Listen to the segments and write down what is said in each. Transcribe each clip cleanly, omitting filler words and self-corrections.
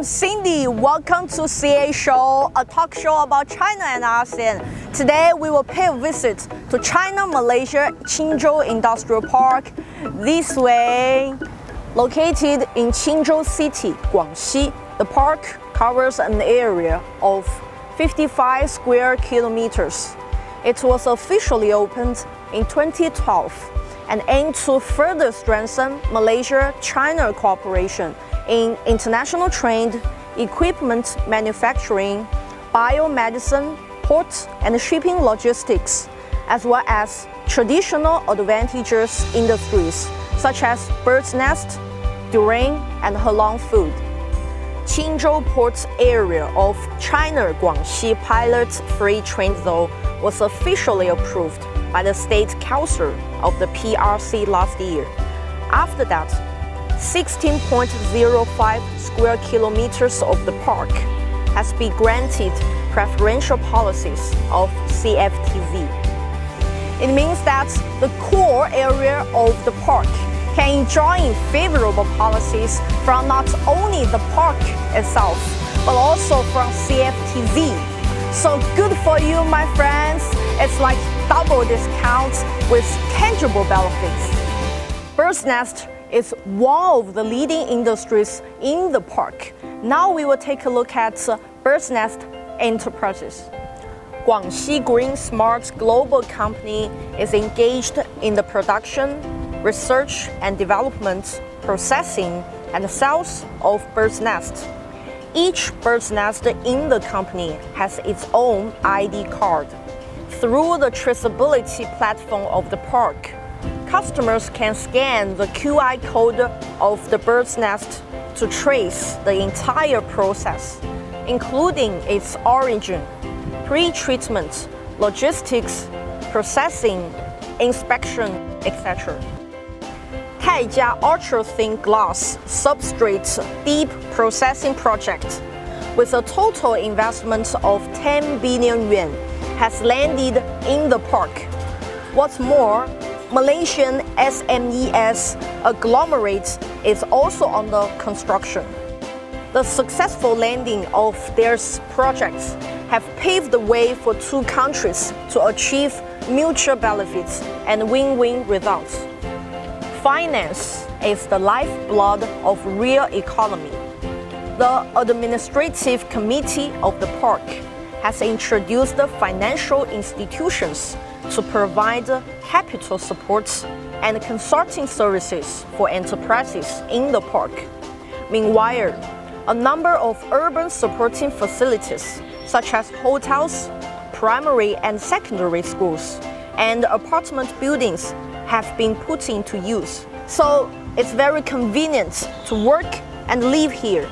I'm Cindy. Welcome to CA Show, a talk show about China and ASEAN. Today we will pay a visit to China-Malaysia-Qinzhou Industrial Park, this way. Located in Qinzhou City, Guangxi, the park covers an area of 55 square kilometers. It was officially opened in 2012 and aimed to further strengthen Malaysia-China cooperation in international trade, equipment manufacturing, biomedicine, port and shipping logistics, as well as traditional advantageous industries such as bird's nest, durian and halal food. Qinzhou Port Area of China Guangxi Pilot Free Trade Zone was officially approved by the State Council of the PRC last year. After that, 16.05 square kilometers of the park has been granted preferential policies of CFTZ. It means that the core area of the park can enjoy favorable policies from not only the park itself, but also from CFTZ. So good for you, my friends. It's like double discounts with tangible benefits. Bird's nest is one of the leading industries in the park. Now we will take a look at bird's nest enterprises. Guangxi Green Smart Global Company is engaged in the production, research and development, processing and sales of bird's nests. Each bird's nest in the company has its own ID card. Through the traceability platform of the park, customers can scan the QR code of the bird's nest to trace the entire process, including its origin, pre-treatment, logistics, processing, inspection, etc. Kaijia Ultra-Thin Glass Substrate Deep Processing Project, with a total investment of 10 billion yuan, has landed in the park. What's more, Malaysian SMES agglomerate is also under construction. The successful landing of their projects have paved the way for two countries to achieve mutual benefits and win-win results. Finance is the lifeblood of real economy. The administrative committee of the park has introduced financial institutions to provide capital supports and consulting services for enterprises in the park. Meanwhile, a number of urban supporting facilities, such as hotels, primary and secondary schools, and apartment buildings have been put into use. So it's very convenient to work and live here.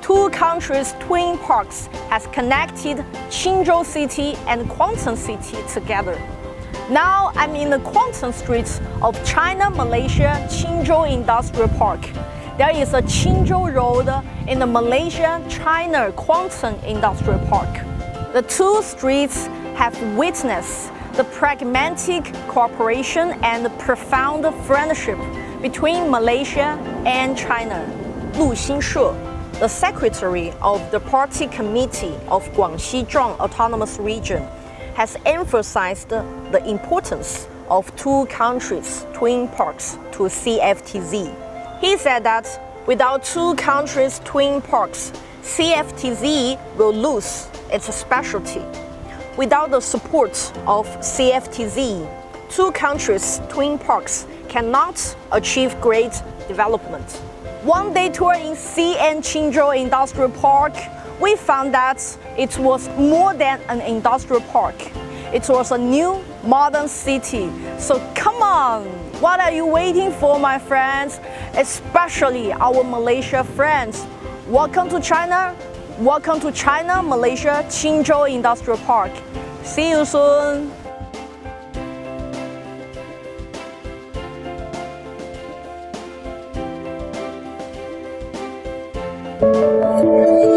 Two countries' twin parks has connected Qinzhou City and Quanzhou City together. Now I'm in the Quanzhou streets of China-Malaysia-Qinzhou Industrial Park. There is a Qinzhou Road in the Malaysia-China-Quanzhou Industrial Park. The two streets have witnessed the pragmatic cooperation and profound friendship between Malaysia and China. Lu Xinshe, the secretary of the party committee of Guangxi Zhuang Autonomous Region, has emphasized the importance of two countries' twin parks to CFTZ. He said that without two countries' twin parks, CFTZ will lose its specialty. Without the support of CFTZ, two countries' twin parks cannot achieve great development. One day tour in Qinzhou Industrial Park, we found that it was more than an industrial park. It was a new modern city. So come on, what are you waiting for, my friends? Especially our Malaysia friends. Welcome to China. Welcome to China-Malaysia-Qinzhou Industrial Park. See you soon.